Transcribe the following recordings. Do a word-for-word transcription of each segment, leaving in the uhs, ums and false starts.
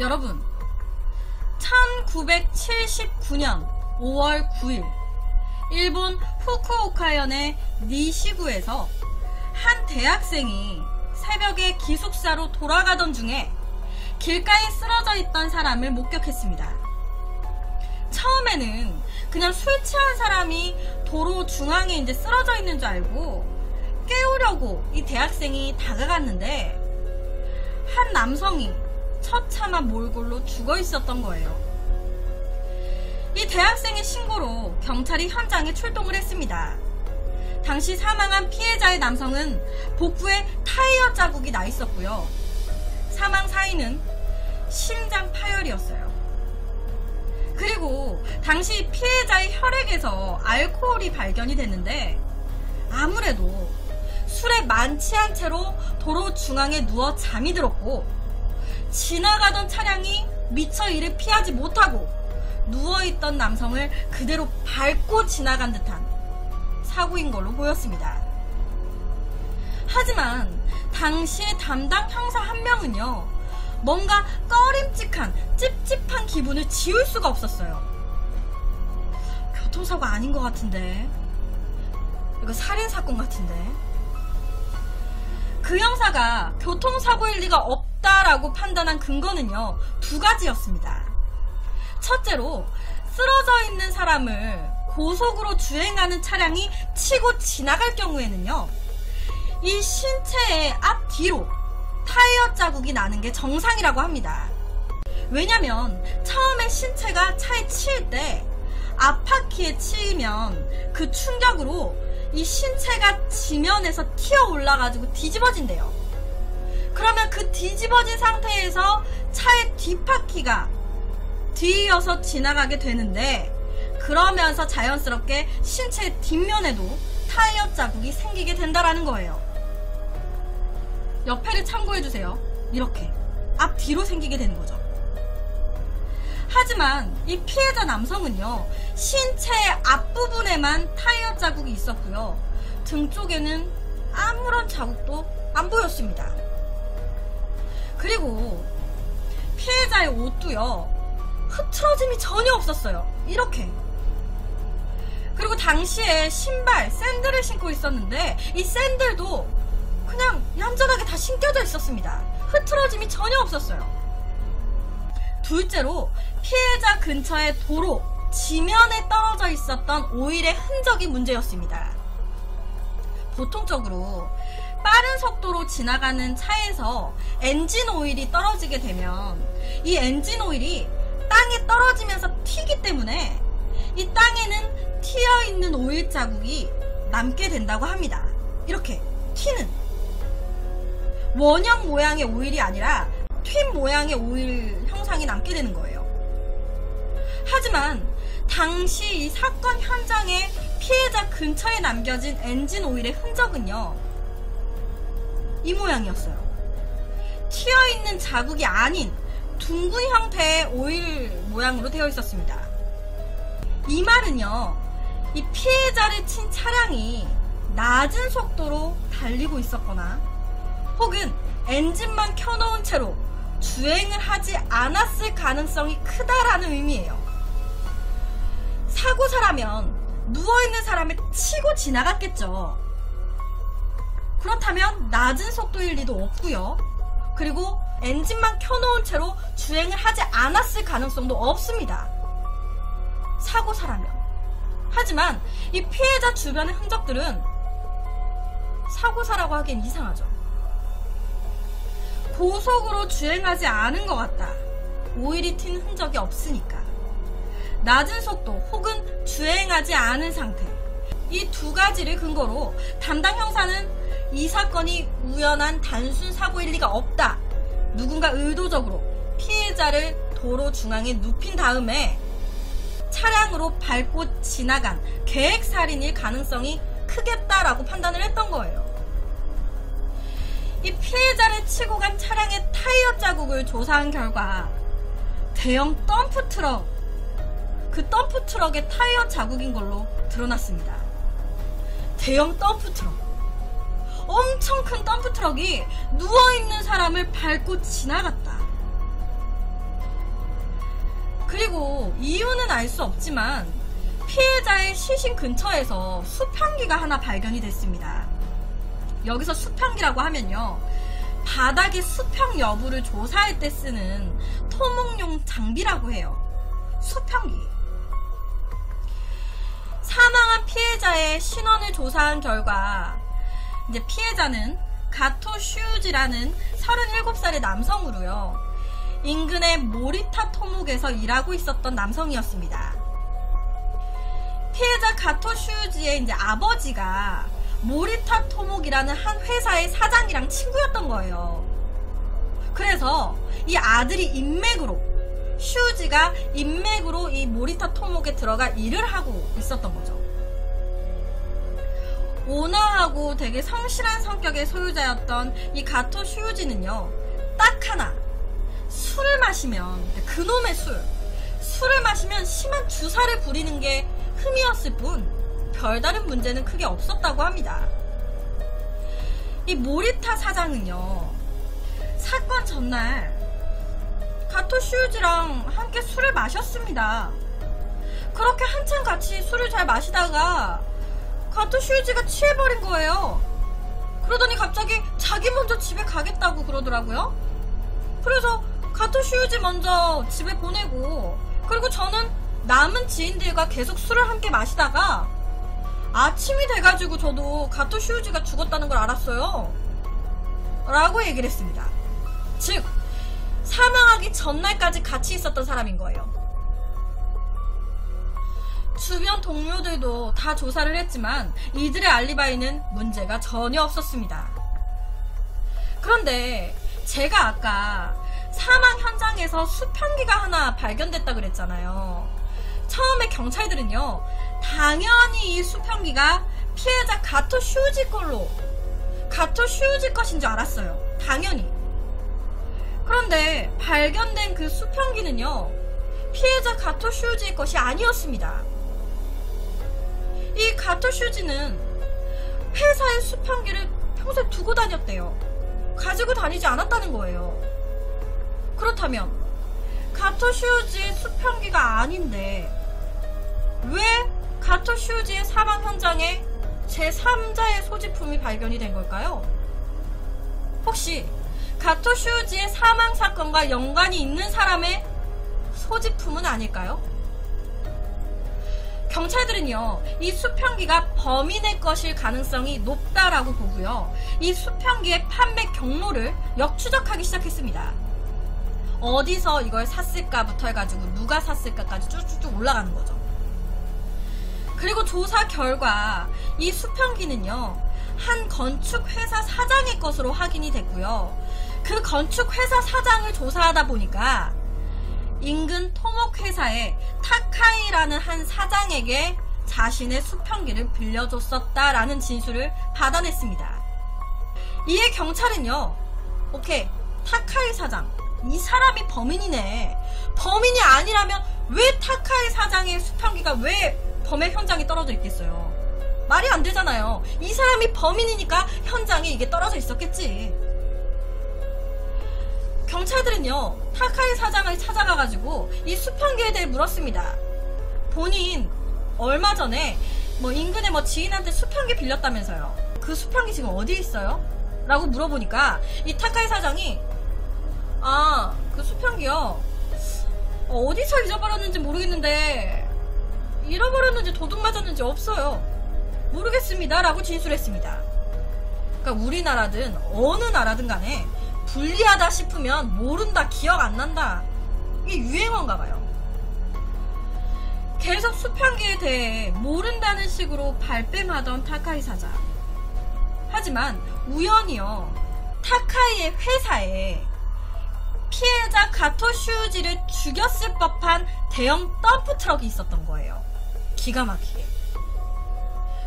여러분, 천구백칠십구년 오월 구일 일본 후쿠오카현의 니시구에서 한 대학생이 새벽에 기숙사로 돌아가던 중에 길가에 쓰러져 있던 사람을 목격했습니다. 처음에는 그냥 술 취한 사람이 도로 중앙에 이제 쓰러져 있는 줄 알고 깨우려고 이 대학생이 다가갔는데 한 남성이 처참한 몰골로 죽어 있었던 거예요. 이 대학생의 신고로 경찰이 현장에 출동을 했습니다. 당시 사망한 피해자의 남성은 복부에 타이어 자국이 나 있었고요. 사망 사인은 심장 파열이었어요. 그리고 당시 피해자의 혈액에서 알코올이 발견이 됐는데 아무래도 술에 만취한 채로 도로 중앙에 누워 잠이 들었고 지나가던 차량이 미처 이를 피하지 못하고 누워있던 남성을 그대로 밟고 지나간 듯한 사고인 걸로 보였습니다. 하지만 당시 담당 형사 한 명은요, 뭔가 꺼림칙한 찝찝한 기분을 지울 수가 없었어요. 교통사고 아닌 것 같은데, 이거 살인사건 같은데. 그 형사가 교통사고일 리가 없다라고 판단한 근거는요, 두 가지였습니다. 첫째로 쓰러져 있는 사람을 고속으로 주행하는 차량이 치고 지나갈 경우에는요, 이 신체의 앞뒤로 타이어 자국이 나는 게 정상이라고 합니다. 왜냐면 처음에 신체가 차에 치일 때 앞바퀴에 치이면 그 충격으로 이 신체가 지면에서 튀어 올라가지고 뒤집어진대요. 그러면 그 뒤집어진 상태에서 차의 뒷바퀴가 뒤이어서 지나가게 되는데 그러면서 자연스럽게 신체 뒷면에도 타이어 자국이 생기게 된다라는 거예요. 옆에를 참고해주세요. 이렇게 앞뒤로 생기게 되는 거죠. 하지만 이 피해자 남성은요, 신체의 앞부분에만 타이어 자국이 있었고요, 등 쪽에는 아무런 자국도 안 보였습니다. 그리고 피해자의 옷도요, 흐트러짐이 전혀 없었어요. 이렇게. 그리고 당시에 신발, 샌들을 신고 있었는데 이 샌들도 그냥 얌전하게 다 신겨져 있었습니다. 흐트러짐이 전혀 없었어요. 둘째로 피해자 근처의 도로 지면에 떨어져 있었던 오일의 흔적이 문제였습니다. 보통적으로 빠른 속도로 지나가는 차에서 엔진 오일이 떨어지게 되면 이 엔진 오일이 땅에 떨어지면서 튀기 때문에 이 땅에는 튀어있는 오일 자국이 남게 된다고 합니다. 이렇게 튀는, 원형 모양의 오일이 아니라 튄 모양의 오일 형상이 남게 되는 거예요. 하지만 당시 이 사건 현장에 피해자 근처에 남겨진 엔진 오일의 흔적은요, 이 모양이었어요. 튀어있는 자국이 아닌 둥근 형태의 오일 모양으로 되어 있었습니다. 이 말은요, 이 피해자를 친 차량이 낮은 속도로 달리고 있었거나 혹은 엔진만 켜놓은 채로 주행을 하지 않았을 가능성이 크다라는 의미예요. 사고사라면 누워있는 사람을 치고 지나갔겠죠. 그렇다면 낮은 속도일 리도 없고요. 그리고 엔진만 켜놓은 채로 주행을 하지 않았을 가능성도 없습니다. 사고사라면. 하지만 이 피해자 주변의 흔적들은 사고사라고 하기엔 이상하죠. 고속으로 주행하지 않은 것 같다. 오일이 튄 흔적이 없으니까. 낮은 속도 혹은 주행하지 않은 상태. 이 두 가지를 근거로 담당 형사는 이 사건이 우연한 단순 사고일 리가 없다. 누군가 의도적으로 피해자를 도로 중앙에 눕힌 다음에 차량으로 밟고 지나간 계획살인일 가능성이 크겠다라고 판단을 했던 거예요. 이 피해자를 치고 간 차량의 타이어 자국을 조사한 결과 대형 덤프트럭, 그 덤프트럭의 타이어 자국인 걸로 드러났습니다. 대형 덤프트럭, 엄청 큰 덤프트럭이 누워있는 사람을 밟고 지나갔다. 그리고 이유는 알 수 없지만 피해자의 시신 근처에서 수평기가 하나 발견이 됐습니다. 여기서 수평기라고 하면요, 바닥의 수평 여부를 조사할 때 쓰는 토목용 장비라고 해요. 수평기. 사망한 피해자의 신원을 조사한 결과 이제 피해자는 가토 슈우즈라는 서른일곱 살의 남성으로요, 인근의 모리타 토목에서 일하고 있었던 남성이었습니다. 피해자 가토 슈우즈의 이제 아버지가 모리타 토목이라는 한 회사의 사장이랑 친구였던 거예요. 그래서 이 아들이 인맥으로, 슈우지가 인맥으로 이 모리타 토목에 들어가 일을 하고 있었던 거죠. 온화하고 되게 성실한 성격의 소유자였던 이 가토 슈우지는요, 딱 하나, 술을 마시면, 그놈의 술, 술을 마시면 심한 주사를 부리는 게 흠이었을 뿐 별다른 문제는 크게 없었다고 합니다. 이 모리타 사장은요, 사건 전날 가토 슈우즈랑 함께 술을 마셨습니다. 그렇게 한참 같이 술을 잘 마시다가 가토 슈우즈가 취해버린 거예요. 그러더니 갑자기 자기 먼저 집에 가겠다고 그러더라고요. 그래서 가토 슈우즈 먼저 집에 보내고, 그리고 저는 남은 지인들과 계속 술을 함께 마시다가 아침이 돼가지고 저도 가토 슈우즈가 죽었다는 걸 알았어요, 라고 얘기를 했습니다. 즉, 사망하기 전날까지 같이 있었던 사람인 거예요. 주변 동료들도 다 조사를 했지만 이들의 알리바이는 문제가 전혀 없었습니다. 그런데 제가 아까 사망 현장에서 수평기가 하나 발견됐다 그랬잖아요. 처음에 경찰들은요, 당연히 이 수평기가 피해자 가토 슈우지 걸로, 가토 슈우지 것인 줄 알았어요. 당연히. 그런데 발견된 그 수평기는요, 피해자 가토 슈우지의 것이 아니었습니다. 이 가토 슈우지는 회사의 수평기를 평소에 두고 다녔대요. 가지고 다니지 않았다는 거예요. 그렇다면 가토 슈우지의 수평기가 아닌데 왜 가토 슈우지의 사망 현장에 제삼자의 소지품이 발견이 된 걸까요? 혹시 가토 슈우지의 사망 사건과 연관이 있는 사람의 소지품은 아닐까요? 경찰들은요, 이 수평기가 범인의 것일 가능성이 높다라고 보고요, 이 수평기의 판매 경로를 역추적하기 시작했습니다. 어디서 이걸 샀을까부터 해가지고 누가 샀을까까지 쭉쭉쭉 올라가는 거죠. 그리고 조사 결과 이 수평기는요, 한 건축회사 사장의 것으로 확인이 됐고요, 그 건축회사 사장을 조사하다 보니까 인근 토목회사의 타카이라는 한 사장에게 자신의 수평기를 빌려줬었다라는 진술을 받아냈습니다. 이에 경찰은요, 오케이, 타카이 사장, 이 사람이 범인이네, 범인이 아니라면 왜 타카이 사장의 수평기가 왜 범행 현장에 떨어져 있겠어요? 말이 안 되잖아요. 이 사람이 범인이니까 현장에 이게 떨어져 있었겠지. 경찰들은요, 타카이 사장을 찾아가가지고 이 수평기에 대해 물었습니다. 본인 얼마 전에 뭐 인근에 뭐 지인한테 수평기 빌렸다면서요. 그 수평기 지금 어디에 있어요? 라고 물어보니까 이 타카이 사장이, 아, 그 수평기요, 어디서 잊어버렸는지 모르겠는데 잃어버렸는지 도둑 맞았는지 없어요, 모르겠습니다, 라고 진술했습니다. 그러니까 우리나라든 어느 나라든 간에 불리하다 싶으면 모른다, 기억 안 난다, 이게 유행어인가 봐요. 계속 수평기에 대해 모른다는 식으로 발뺌하던 타카이 사장. 하지만 우연히요, 타카이의 회사에 피해자 가토 슈우지를 죽였을 법한 대형 덤프트럭이 있었던 거예요. 기가 막히게.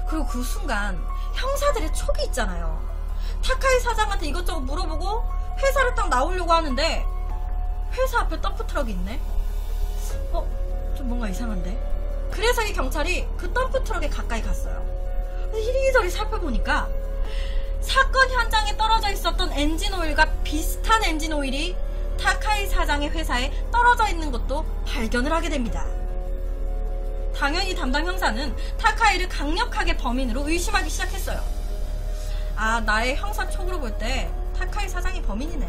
그리고 그 순간 형사들의 촉이 있잖아요. 타카이 사장한테 이것저것 물어보고 회사를 딱 나오려고 하는데 회사 앞에 덤프트럭이 있네? 어? 좀 뭔가 이상한데? 그래서 이 경찰이 그 덤프트럭에 가까이 갔어요. 이리저리 살펴보니까 사건 현장에 떨어져 있었던 엔진오일과 비슷한 엔진오일이 타카이 사장의 회사에 떨어져 있는 것도 발견을 하게 됩니다. 당연히 담당 형사는 타카이를 강력하게 범인으로 의심하기 시작했어요. 아, 나의 형사 촉으로 볼 때 타카이 사장이 범인이네.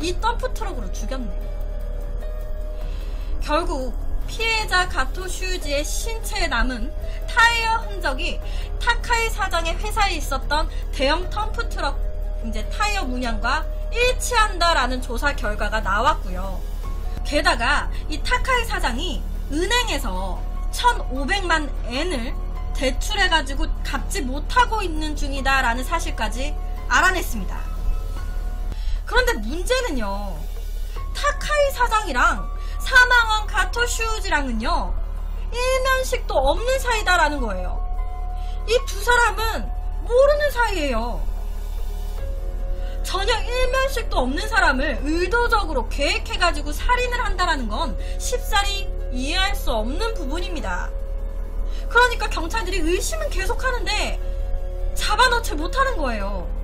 이 덤프트럭으로 죽였네. 결국 피해자 가토 슈우지의 신체에 남은 타이어 흔적이 타카이 사장의 회사에 있었던 대형 덤프트럭 이제 타이어 문양과 일치한다라는 조사 결과가 나왔고요. 게다가 이 타카이 사장이 은행에서 천오백만 엔을 대출해가지고 갚지 못하고 있는 중이다라는 사실까지 알아냈습니다. 그런데 문제는요, 타카이 사장이랑 사망한 가토 슈우지랑은요 일면식도 없는 사이다라는 거예요. 이 두 사람은 모르는 사이예요. 전혀 일면식도 없는 사람을 의도적으로 계획해가지고 살인을 한다라는 건 쉽사리 이해할 수 없는 부분입니다. 그러니까 경찰들이 의심은 계속하는데 잡아넣지 못하는 거예요.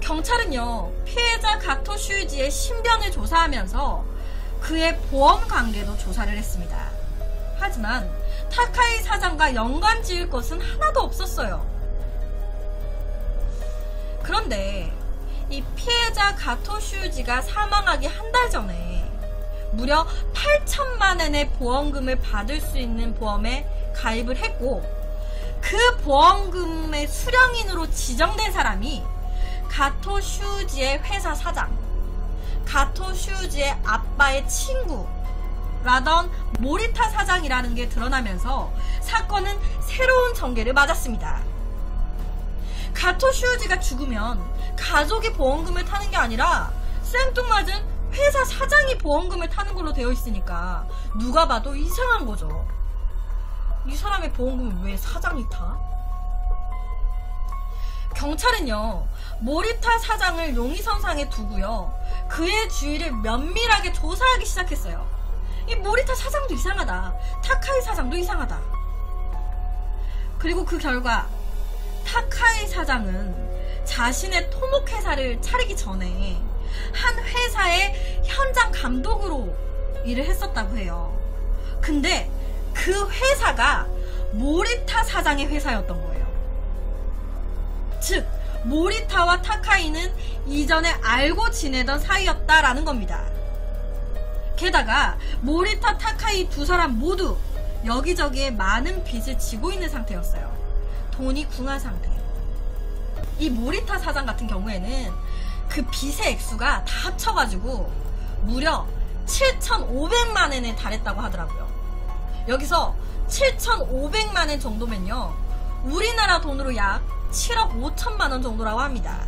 경찰은요, 피해자 가토 슈우지의 신변을 조사하면서 그의 보험 관계도 조사를 했습니다. 하지만 타카이 사장과 연관 지을 것은 하나도 없었어요. 그런데 이 피해자 가토 슈우지가 사망하기 한 달 전에 무려 팔천만 엔의 보험금을 받을 수 있는 보험에 가입을 했고, 그 보험금의 수령인으로 지정된 사람이 가토 슈우지의 회사 사장, 가토 슈우지의 아빠의 친구라던 모리타 사장이라는 게 드러나면서 사건은 새로운 전개를 맞았습니다. 가토 슈우지가 죽으면 가족이 보험금을 타는 게 아니라 생뚱맞은 회사 사장이 보험금을 타는 걸로 되어 있으니까 누가 봐도 이상한 거죠. 이 사람의 보험금을 왜 사장이 타? 경찰은요, 모리타 사장을 용의선상에 두고요, 그의 주위를 면밀하게 조사하기 시작했어요. 이 모리타 사장도 이상하다, 타카이 사장도 이상하다. 그리고 그 결과 타카이 사장은 자신의 토목 회사를 차리기 전에 한 회사의 현장 감독으로 일을 했었다고 해요. 근데 그 회사가 모리타 사장의 회사였던 거예요. 즉, 모리타와 타카이는 이전에 알고 지내던 사이였다라는 겁니다. 게다가 모리타, 타카이 두 사람 모두 여기저기에 많은 빚을 지고 있는 상태였어요. 돈이 궁한 상태. 이 모리타 사장 같은 경우에는 그 빚의 액수가 다 합쳐가지고 무려 칠천오백만 엔에 달했다고 하더라고요. 여기서 칠천오백만 엔 정도면요, 우리나라 돈으로 약 칠억 오천만 원 정도라고 합니다.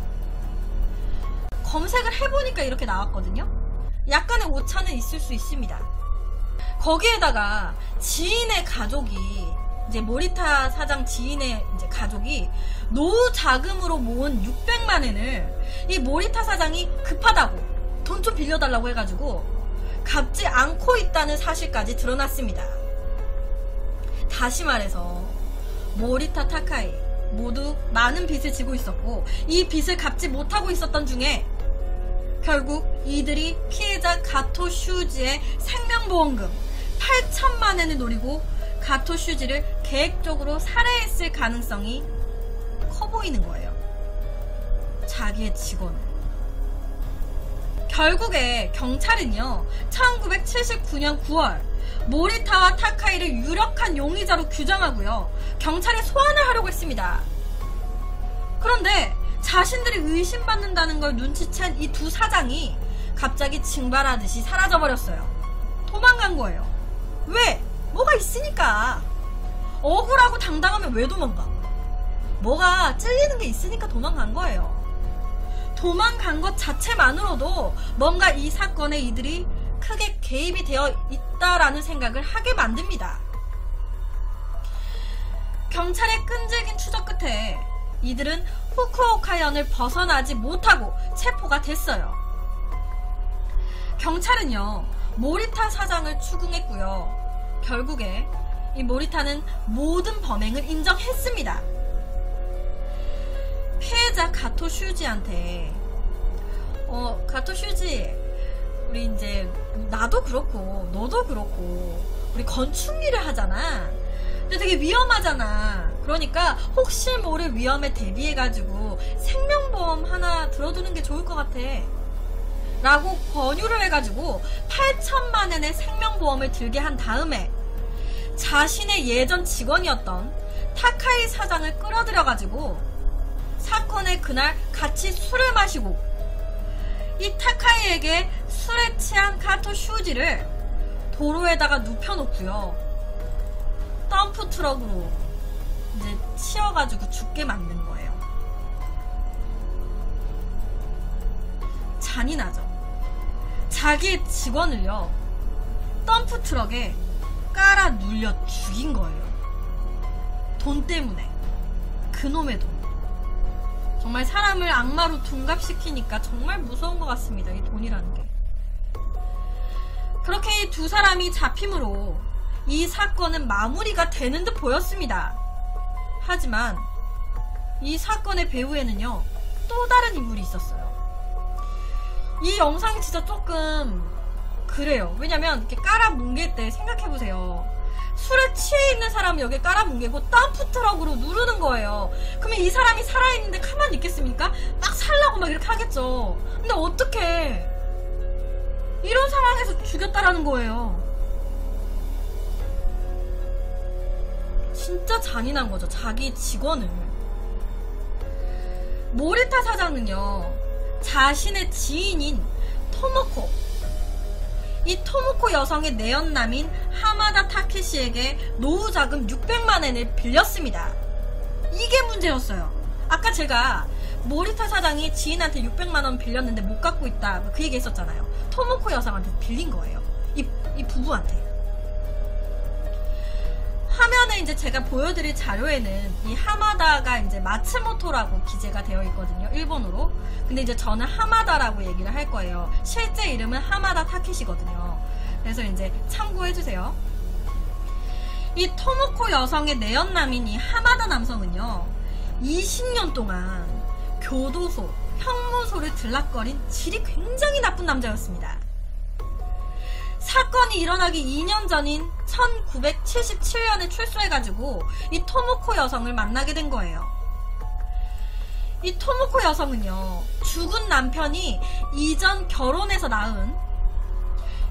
검색을 해보니까 이렇게 나왔거든요. 약간의 오차는 있을 수 있습니다. 거기에다가 지인의 가족이 이제 모리타 사장 지인의 이제 가족이 노후 자금으로 모은 육백만 엔을 이 모리타 사장이 급하다고 돈 좀 빌려달라고 해가지고 갚지 않고 있다는 사실까지 드러났습니다. 다시 말해서 모리타, 타카이 모두 많은 빚을 지고 있었고, 이 빚을 갚지 못하고 있었던 중에 결국 이들이 피해자 가토 슈우지의 생명보험금 팔천만 엔을 노리고 가토 슈우지를 계획적으로 살해했을 가능성이 커 보이는 거예요. 자기의 직원을. 결국에 경찰은요, 천구백칠십구년 구월 모리타와 타카이를 유력한 용의자로 규정하고요, 경찰에 소환을 하려고 했습니다. 그런데 자신들이 의심받는다는 걸 눈치챈 이 두 사장이 갑자기 증발하듯이 사라져버렸어요. 도망간 거예요. 왜? 뭐가 있으니까. 억울하고 당당하면 왜 도망가? 뭐가 찔리는 게 있으니까 도망간 거예요. 도망간 것 자체만으로도 뭔가 이 사건에 이들이 크게 개입이 되어 있다라는 생각을 하게 만듭니다. 경찰의 끈질긴 추적 끝에 이들은 후쿠오카현을 벗어나지 못하고 체포가 됐어요. 경찰은요, 모리타 사장을 추궁했고요, 결국에 이 모리타는 모든 범행을 인정했습니다. 피해자 가토 슈우지한테 어, 가토 슈우즈, 우리 이제 나도 그렇고 너도 그렇고 우리 건축일을 하잖아. 근데 되게 위험하잖아. 그러니까 혹시 모를 위험에 대비해가지고 생명보험 하나 들어두는 게 좋을 것 같아 라고 권유를 해가지고 팔천만 엔의 생명보험을 들게 한 다음에 자신의 예전 직원이었던 타카이 사장을 끌어들여가지고 사건의 그날 같이 술을 마시고 이 타카이에게 술에 취한 가토 슈우지를 도로에다가 눕혀놓고요, 덤프 트럭으로 이제 치여가지고 죽게 만든 거예요. 잔인하죠. 자기 직원을요 덤프 트럭에 깔아 눌려 죽인 거예요. 돈 때문에. 그놈의 돈. 정말 사람을 악마로 둔갑시키니까 정말 무서운 것 같습니다, 이 돈이라는 게. 그렇게 이 두 사람이 잡힘으로 이 사건은 마무리가 되는 듯 보였습니다. 하지만 이 사건의 배후에는요 또 다른 인물이 있었어요. 이 영상이 진짜 조금 그래요. 왜냐면 이렇게 깔아뭉갤 때 생각해보세요. 술에 취해 있는 사람 여기에 깔아뭉개고 덤프트럭으로 누르는 거예요. 그러면 이 사람이 살아있는데 가만히 있겠습니까? 막 살라고 막 이렇게 하겠죠. 근데 어떡해, 이런 상황에서 죽였다라는 거예요. 진짜 잔인한 거죠, 자기 직원을. 모리타 사장은요 자신의 지인인 토모코, 이 토모코 여성의 내연남인 하마다 타케시에게 노후자금 육백만 엔을 빌렸습니다. 이게 문제였어요. 아까 제가 모리타 사장이 지인한테 육백만 원 빌렸는데 못 갚고 있다 그 얘기 했었잖아요. 토모코 여성한테 빌린 거예요, 이, 이 부부한테. 화면에 이제 제가 보여드릴 자료에는 이 하마다가 이제 마츠모토라고 기재가 되어 있거든요, 일본어로. 근데 이제 저는 하마다라고 얘기를 할 거예요. 실제 이름은 하마다 타케시거든요. 그래서 이제 참고해주세요. 이 토모코 여성의 내연남인 이 하마다 남성은요 이십 년 동안 교도소, 형무소를 들락거린 질이 굉장히 나쁜 남자였습니다. 사건이 일어나기 이 년 전인 천구백칠십칠 년에 출소해가지고 이 토모코 여성을 만나게 된 거예요. 이 토모코 여성은요 죽은 남편이 이전 결혼해서 낳은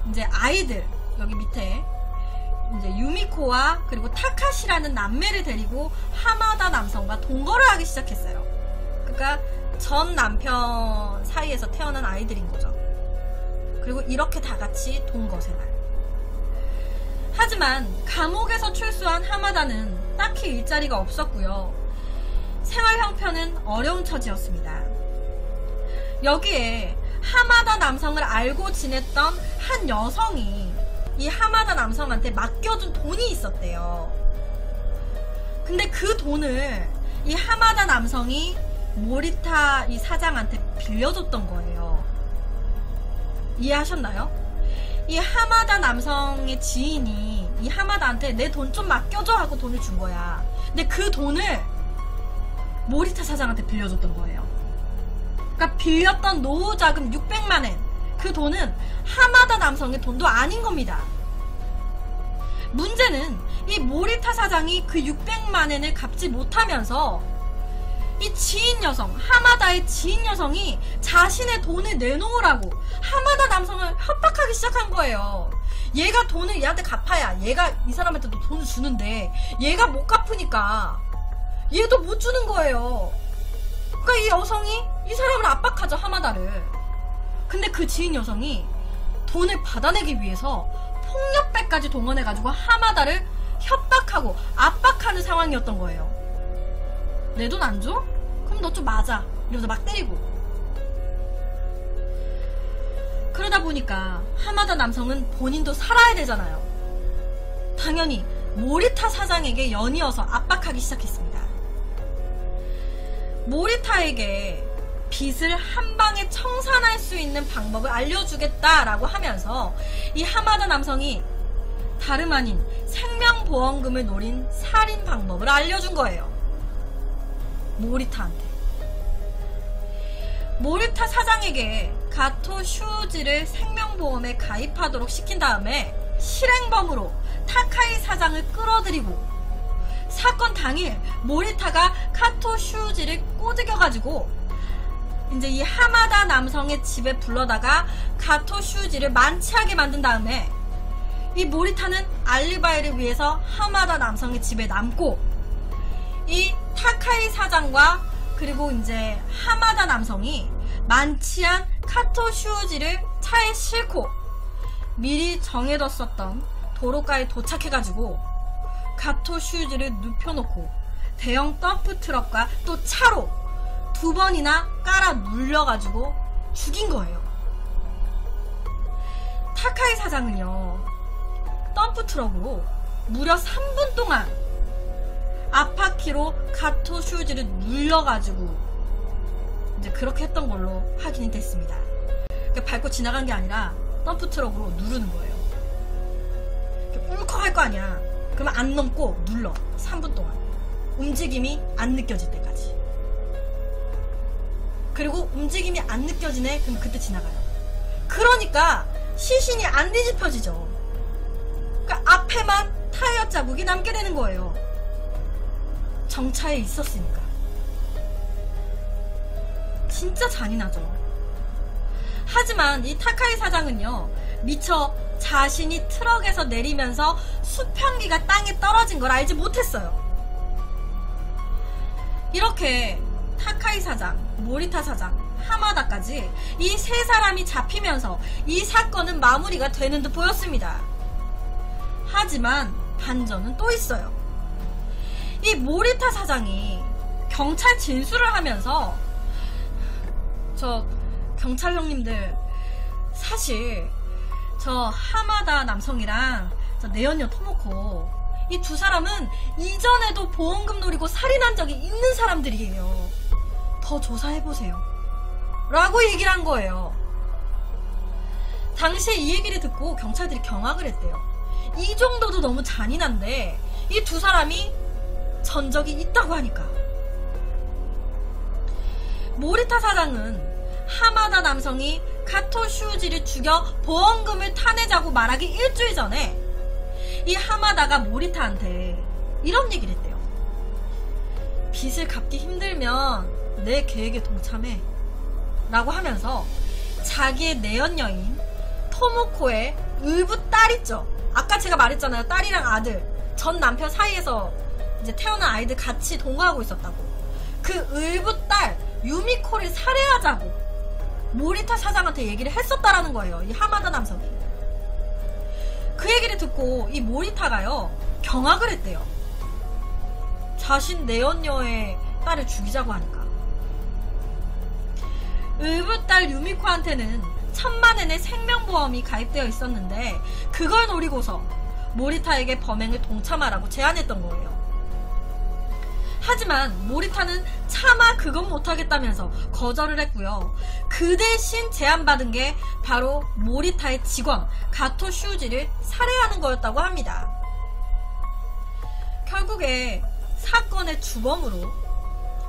이제 아이들, 여기 밑에 이제 유미코와 그리고 타카시라는 남매를 데리고 하마다 남성과 동거를 하기 시작했어요. 그러니까 전 남편 사이에서 태어난 아이들인 거죠. 그리고 이렇게 다같이 동거생활. 하지만 감옥에서 출소한 하마다는 딱히 일자리가 없었고요, 생활 형편은 어려운 처지였습니다. 여기에 하마다 남성을 알고 지냈던 한 여성이 이 하마다 남성한테 맡겨준 돈이 있었대요. 근데 그 돈을 이 하마다 남성이 모리타 이 사장한테 빌려줬던 거예요. 이해하셨나요? 이 하마다 남성의 지인이 이 하마다한테 내 돈 좀 맡겨줘 하고 돈을 준 거야. 근데 그 돈을 모리타 사장한테 빌려줬던 거예요. 그러니까 빌렸던 노후자금 육백만 엔, 그 돈은 하마다 남성의 돈도 아닌 겁니다. 문제는 이 모리타 사장이 그 육백만 엔을 갚지 못하면서 이 지인 여성, 하마다의 지인 여성이 자신의 돈을 내놓으라고 하마다 남성을 협박하기 시작한 거예요. 얘가 돈을 얘한테 갚아야 얘가 이 사람한테 또 돈을 주는데 얘가 못 갚으니까 얘도 못 주는 거예요. 그러니까 이 여성이 이 사람을 압박하죠, 하마다를. 근데 그 지인 여성이 돈을 받아내기 위해서 폭력배까지 동원해가지고 하마다를 협박하고 압박하는 상황이었던 거예요. 내 돈 안 줘? 그럼 너 좀 맞아, 이러면서 막 때리고. 그러다 보니까 하마다 남성은 본인도 살아야 되잖아요. 당연히 모리타 사장에게 연이어서 압박하기 시작했습니다. 모리타에게 빚을 한 방에 청산할 수 있는 방법을 알려주겠다라고 하면서 이 하마다 남성이 다름 아닌 생명보험금을 노린 살인 방법을 알려준 거예요, 모리타한테. 모리타 사장에게 가토 슈우지를 생명보험에 가입하도록 시킨 다음에 실행범으로 타카이 사장을 끌어들이고, 사건 당일 모리타가 가토 슈우지를 꼬드겨가지고 이제 이 하마다 남성의 집에 불러다가 가토 슈우지를 만취하게 만든 다음에, 이 모리타는 알리바이를 위해서 하마다 남성의 집에 남고, 이 타카이 사장과 그리고 이제 하마다 남성이 만취한 가토 슈우지를 차에 싣고 미리 정해뒀었던 도로가에 도착해가지고 가토 슈우지를 눕혀놓고 대형 덤프트럭과 또 차로 두 번이나 깔아 눌려가지고 죽인 거예요. 타카이 사장은요, 덤프트럭으로 무려 삼 분 동안 앞바퀴로 가토 슈우지를 눌려가지고 이제 그렇게 했던 걸로 확인이 됐습니다. 그러니까 밟고 지나간 게 아니라 덤프트럭으로 누르는 거예요. 울컥할 거 아니야. 그러면 안 넘고 눌러. 삼 분 동안 움직임이 안 느껴질 때까지. 그리고 움직임이 안 느껴지네. 그럼 그때 지나가요. 그러니까 시신이 안 뒤집혀지죠. 그러니까 앞에만 타이어 자국이 남게 되는 거예요. 정차에 있었으니까. 진짜 잔인하죠. 하지만 이 타카이 사장은요, 미처 자신이 트럭에서 내리면서 수평기가 땅에 떨어진 걸 알지 못했어요. 이렇게 타카이 사장, 모리타 사장, 하마다까지 이 세 사람이 잡히면서 이 사건은 마무리가 되는 듯 보였습니다. 하지만 반전은 또 있어요. 이 모리타 사장이 경찰 진술을 하면서, 저 경찰 형님들, 사실 저 하마다 남성이랑 저 내 연녀 토모코, 이 두 사람은 이전에도 보험금 노리고 살인한 적이 있는 사람들이에요. 더 조사해보세요 라고 얘기를 한 거예요. 당시에 이 얘기를 듣고 경찰들이 경악을 했대요. 이 정도도 너무 잔인한데 이 두 사람이 전적이 있다고 하니까. 모리타 사장은 하마다 남성이 가토 슈우지를 죽여 보험금을 타내자고 말하기 일주일 전에 이 하마다가 모리타한테 이런 얘기를 했대요. 빚을 갚기 힘들면 내 계획에 동참해 라고 하면서 자기의 내연녀인 토모코의 의붓 딸 있죠. 아까 제가 말했잖아요. 딸이랑 아들, 전 남편 사이에서 이제 태어난 아이들 같이 동거하고 있었다고. 그 의붓 딸 유미코를 살해하자고 모리타 사장한테 얘기를 했었다라는 거예요. 이 하마다 남성이. 그 얘기를 듣고 이 모리타가요, 경악을 했대요. 자신 내연녀의 딸을 죽이자고 하니까. 의붓딸 유미코한테는 천만엔의 생명보험이 가입되어 있었는데 그걸 노리고서 모리타에게 범행을 동참하라고 제안했던 거예요. 하지만 모리타는 차마 그건 못하겠다면서 거절을 했고요. 그 대신 제안받은 게 바로 모리타의 직원 가토 슈우지를 살해하는 거였다고 합니다. 결국에 사건의 주범으로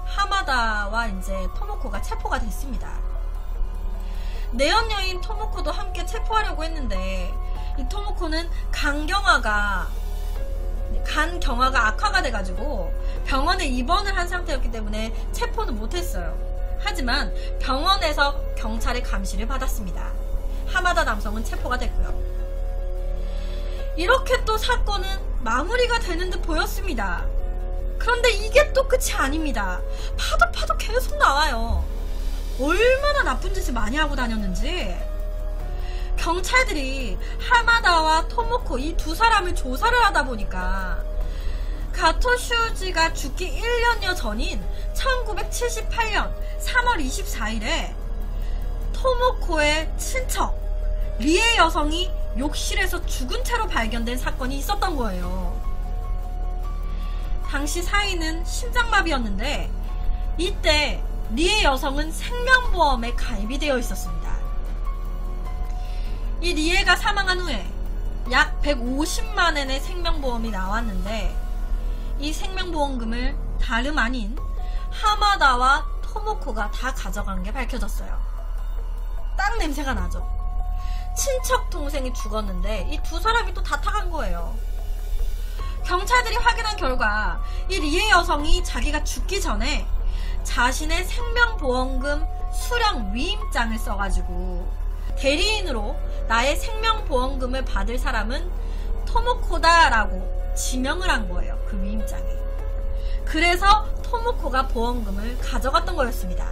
하마다와 이제 토모코가 체포가 됐습니다. 내연녀인 토모코도 함께 체포하려고 했는데 이 토모코는 간경화가 간 경화가 악화가 돼가지고 병원에 입원을 한 상태였기 때문에 체포는 못했어요. 하지만 병원에서 경찰의 감시를 받았습니다. 하마다 남성은 체포가 됐고요. 이렇게 또 사건은 마무리가 되는 듯 보였습니다. 그런데 이게 또 끝이 아닙니다. 파도 파도 계속 나와요. 얼마나 나쁜 짓을 많이 하고 다녔는지. 경찰들이 하마다와 토모코 이 두 사람을 조사를 하다 보니까 가토 슈우지가 죽기 일 년여 전인 천구백칠십팔 년 삼월 이십사일에 토모코의 친척 리에 여성이 욕실에서 죽은 채로 발견된 사건이 있었던 거예요. 당시 사인은 심장마비였는데 이때 리에 여성은 생명보험에 가입이 되어 있었습니다. 이 리에가 사망한 후에 약 백오십만엔의 생명보험이 나왔는데 이 생명보험금을 다름 아닌 하마다와 토모코가 다 가져간 게 밝혀졌어요. 딱 냄새가 나죠. 친척 동생이 죽었는데 이 두 사람이 또 다 타간 거예요. 경찰들이 확인한 결과 이 리에 여성이 자기가 죽기 전에 자신의 생명보험금 수령 위임장을 써가지고 대리인으로 나의 생명보험금을 받을 사람은 토모코다라고 지명을 한 거예요. 그 위임장에. 그래서 토모코가 보험금을 가져갔던 거였습니다.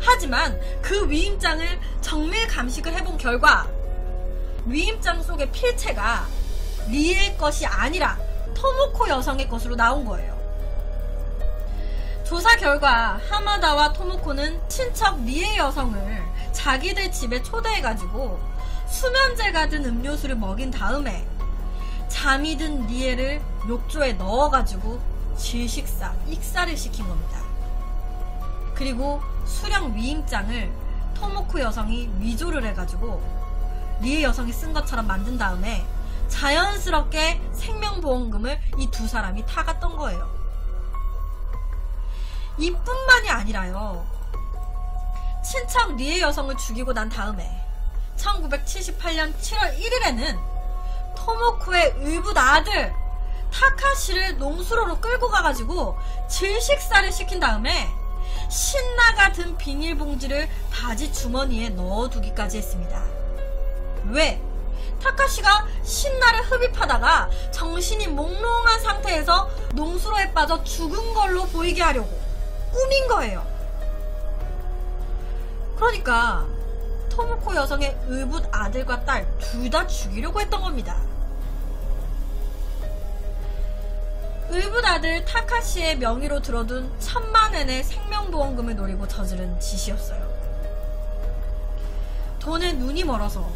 하지만 그 위임장을 정밀 감식을 해본 결과 위임장 속의 필체가 리의 것이 아니라 토모코 여성의 것으로 나온 거예요. 조사 결과 하마다와 토모코는 친척 리에 여성을 자기들 집에 초대해가지고 수면제가 든 음료수를 먹인 다음에 잠이 든 리에를 욕조에 넣어가지고 질식사, 익사를 시킨 겁니다. 그리고 수령 위임장을 토모코 여성이 위조를 해가지고 리에 여성이 쓴 것처럼 만든 다음에 자연스럽게 생명보험금을 이 두 사람이 타갔던 거예요. 이뿐만이 아니라요. 친척 리에 여성을 죽이고 난 다음에 천구백칠십팔년 칠월 일일에는 토모코의 의붓 아들 타카시를 농수로로 끌고 가가지고 질식사를 시킨 다음에 신나가 든 비닐봉지를 바지 주머니에 넣어두기까지 했습니다. 왜? 타카시가 신나를 흡입하다가 정신이 몽롱한 상태에서 농수로에 빠져 죽은 걸로 보이게 하려고 꾸민 거예요. 그러니까 토모코 여성의 의붓 아들과 딸 둘 다 죽이려고 했던 겁니다. 의붓 아들 타카시의 명의로 들어둔 천만엔의 생명보험금을 노리고 저지른 짓이었어요. 돈에 눈이 멀어서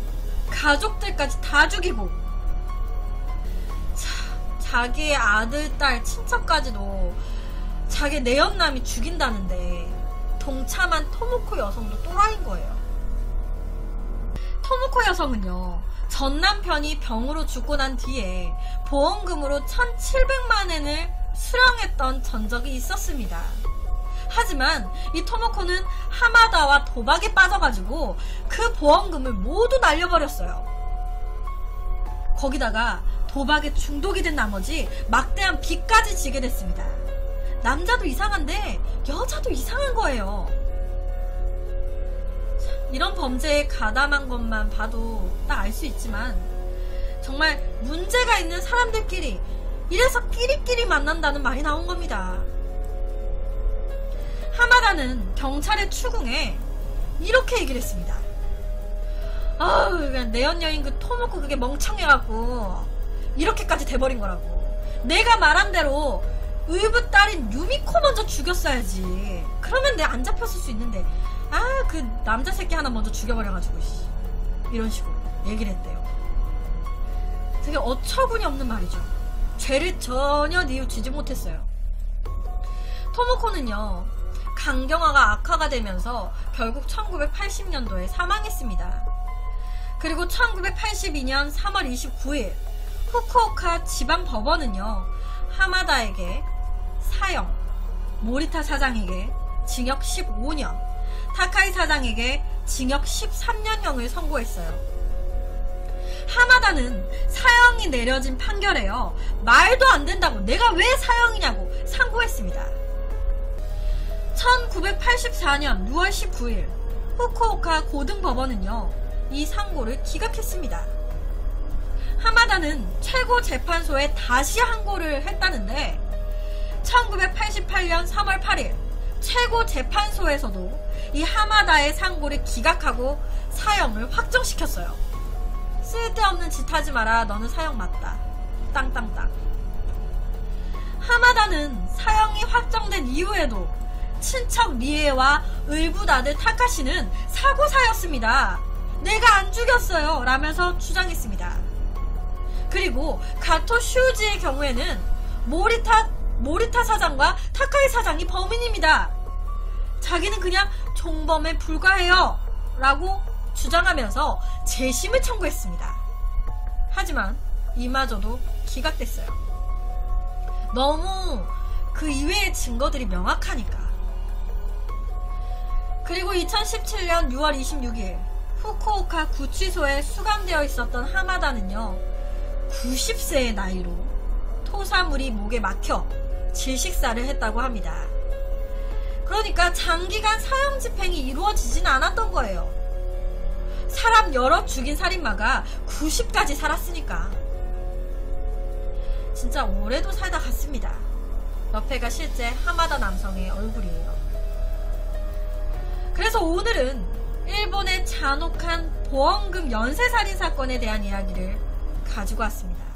가족들까지 다 죽이고 참, 자기의 아들, 딸, 친척까지도 자기 내연남이 죽인다는데 동참한 토모코 여성도 또라이인 거예요. 토모코 여성은요, 전 남편이 병으로 죽고 난 뒤에 보험금으로 천칠백만엔을 수령했던 전적이 있었습니다. 하지만 이 토모코는 하마다와 도박에 빠져가지고 그 보험금을 모두 날려버렸어요. 거기다가 도박에 중독이 된 나머지 막대한 빚까지 지게 됐습니다. 남자도 이상한데 여자도 이상한 거예요. 이런 범죄에 가담한 것만 봐도 딱 알 수 있지만 정말 문제가 있는 사람들끼리 이래서 끼리끼리 만난다는 말이 나온 겁니다. 하마다는 경찰의 추궁에 이렇게 얘기를 했습니다. 아우, 내연녀인 그 토모코 그게 멍청해갖고 이렇게까지 돼버린 거라고. 내가 말한 대로 의붓 딸인 유미코 먼저 죽였어야지. 그러면 내가 안 잡혔을 수 있는데 아, 그 남자 새끼 하나 먼저 죽여버려가지고 씨. 이런 식으로 얘기를 했대요. 되게 어처구니 없는 말이죠. 죄를 전혀 뉘우치지 못했어요. 토모코는요, 강경화가 악화가 되면서 결국 천구백팔십년도에 사망했습니다. 그리고 천구백팔십이년 삼월 이십구일 후쿠오카 지방법원은요, 하마다에게 사형, 모리타 사장에게 징역 십오년, 타카이 사장에게 징역 십삼년형을 선고했어요. 하마다는 사형이 내려진 판결에요, 말도 안 된다고, 내가 왜 사형이냐고 상고했습니다. 천구백팔십사년 유월 십구일 후쿠오카 고등법원은요, 이 상고를 기각했습니다. 하마다는 최고재판소에 다시 항고를 했다는데 천구백팔십팔년 삼월 팔일 최고재판소에서도 이 하마다의 상고를 기각하고 사형을 확정시켰어요. 쓸데없는 짓 하지 마라, 너는 사형 맞다, 땅땅땅. 하마다는 사형이 확정된 이후에도 친척 리에와 의붓 아들 타카시는 사고사였습니다, 내가 안 죽였어요 라면서 주장했습니다. 그리고 가토 슈우즈의 경우에는 모리타, 모리타 사장과 타카이 사장이 범인입니다, 자기는 그냥 종범에 불과해요 라고 주장하면서 재심을 청구했습니다. 하지만 이마저도 기각됐어요. 너무 그 이외의 증거들이 명확하니까. 그리고 이천십칠 년 유월 이십육일 후쿠오카 구치소에 수감되어 있었던 하마다는요 구십 세의 나이로 토사물이 목에 막혀 질식사를 했다고 합니다. 그러니까 장기간 사형 집행이 이루어지진 않았던 거예요. 사람 여럿 죽인 살인마가 구십까지 살았으니까 진짜 오래도 살다 갔습니다. 옆에가 실제 하마다 남성의 얼굴이에요. 그래서 오늘은 일본의 잔혹한 보험금 연쇄살인 사건에 대한 이야기를 가지고 왔습니다.